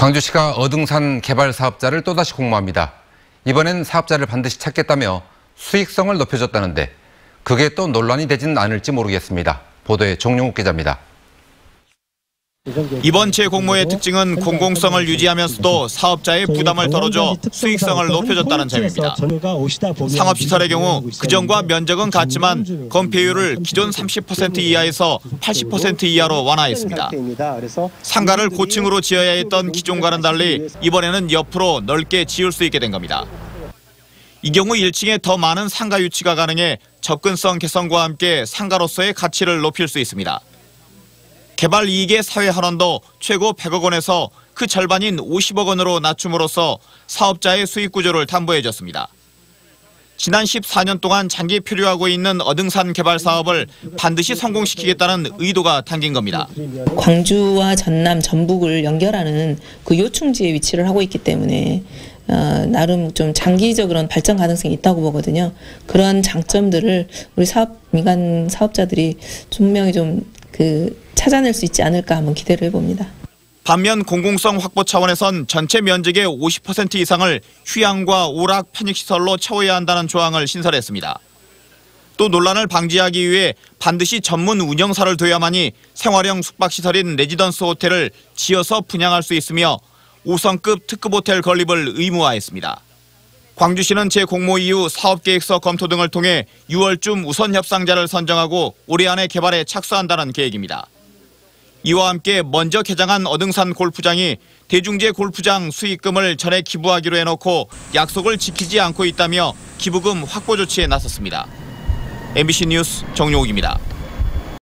광주시가 어등산 개발 사업자를 또다시 공모합니다. 이번엔 사업자를 반드시 찾겠다며 수익성을 높여줬다는데 그게 또 논란이 되진 않을지 모르겠습니다. 보도에 정용욱 기자입니다. 이번 재공모의 특징은 공공성을 유지하면서도 사업자의 부담을 덜어줘 수익성을 높여줬다는 점입니다. 상업시설의 경우 규정과 면적은 같지만 건폐율을 기존 30% 이하에서 80% 이하로 완화했습니다. 상가를 고층으로 지어야 했던 기존과는 달리 이번에는 옆으로 넓게 지을 수 있게 된 겁니다. 이 경우 1층에 더 많은 상가 유치가 가능해 접근성 개선과 함께 상가로서의 가치를 높일 수 있습니다. 개발 이익의 사회 환원도 최고 100억 원에서 그 절반인 50억 원으로 낮춤으로써 사업자의 수익 구조를 담보해줬습니다. 지난 14년 동안 장기 표류하고 있는 어등산 개발 사업을 반드시 성공시키겠다는 의도가 담긴 겁니다. 광주와 전남, 전북을 연결하는 그 요충지에 위치를 하고 있기 때문에 나름 좀 장기적 그런 발전 가능성이 있다고 보거든요. 그런 장점들을 우리 민간 사업자들이 분명히 찾아낼 수 있지 않을까 한번 기대를 해봅니다. 반면 공공성 확보 차원에선 전체 면적의 50% 이상을 휴양과 오락, 편익시설로 채워야 한다는 조항을 신설했습니다. 또 논란을 방지하기 위해 반드시 전문 운영사를 둬야만이 생활형 숙박시설인 레지던스 호텔을 지어서 분양할 수 있으며 5성급 특급 호텔 건립을 의무화했습니다. 광주시는 재공모 이후 사업계획서 검토 등을 통해 6월쯤 우선 협상자를 선정하고 올해 안에 개발에 착수한다는 계획입니다. 이와 함께 먼저 개장한 어등산 골프장이 대중제 골프장 수익금을 전액 기부하기로 해놓고 약속을 지키지 않고 있다며 기부금 확보 조치에 나섰습니다. MBC 뉴스 정용욱입니다.